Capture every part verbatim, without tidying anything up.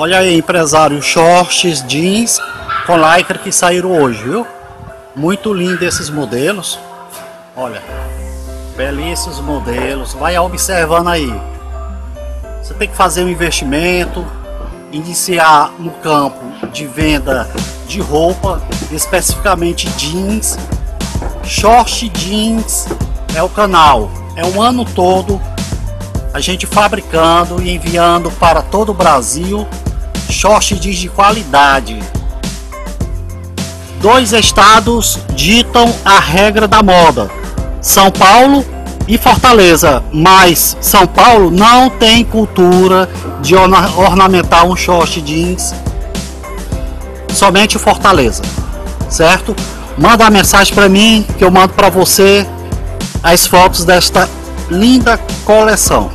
Olha aí, empresário, shorts, jeans com lycra que saíram hoje, viu? Muito lindo esses modelos. Olha, belíssimos modelos. Vai observando aí. Você tem que fazer um investimento, iniciar no campo de venda de roupa, especificamente jeans. Short jeans é o canal. É um ano todo a gente fabricando e enviando para todo o Brasil short jeans de qualidade. Dois estados ditam a regra da moda: São Paulo e Fortaleza, mas São Paulo não tem cultura de ornamentar um short jeans, somente Fortaleza, certo? Manda a mensagem para mim que eu mando para você as fotos desta linda coleção.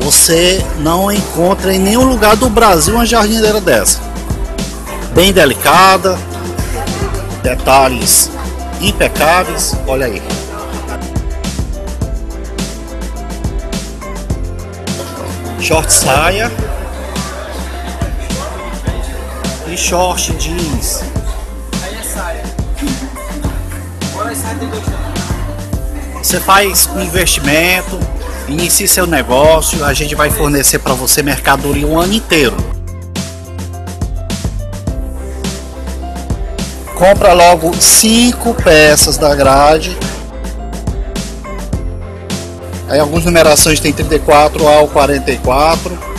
Você não encontra em nenhum lugar do Brasil uma jardineira dessa. Bem delicada, detalhes impecáveis, olha aí. Short saia e short jeans. Você faz um investimento, inicie seu negócio, a gente vai fornecer para você mercadoria o ano inteiro. Compra logo cinco peças da grade. Aí algumas numerações tem trinta e quatro ao quarenta e quatro.